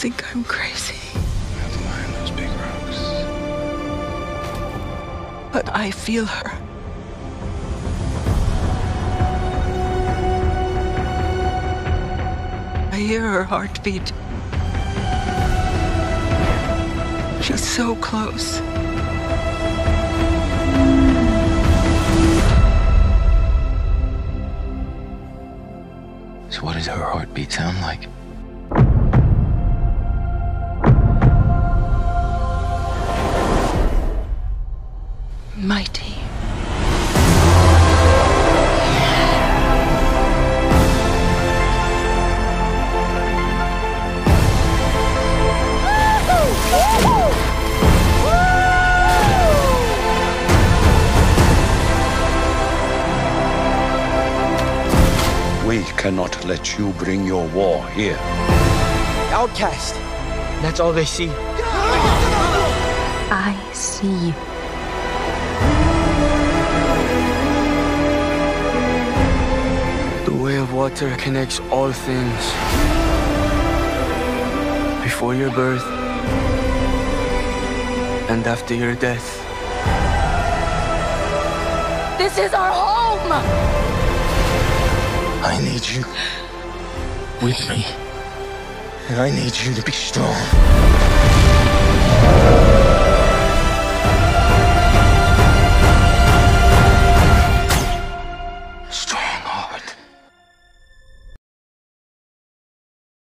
think I'm crazy. You have to lie on those big rocks. But I feel her. I hear her heartbeat. She's so close. So what does her heartbeat sound like? Mighty. We cannot let you bring your war here. Outcast. That's all they see. I see you. The way of water connects all things. Before your birth and after your death. This is our home! I need you with me, and I need you to be strong.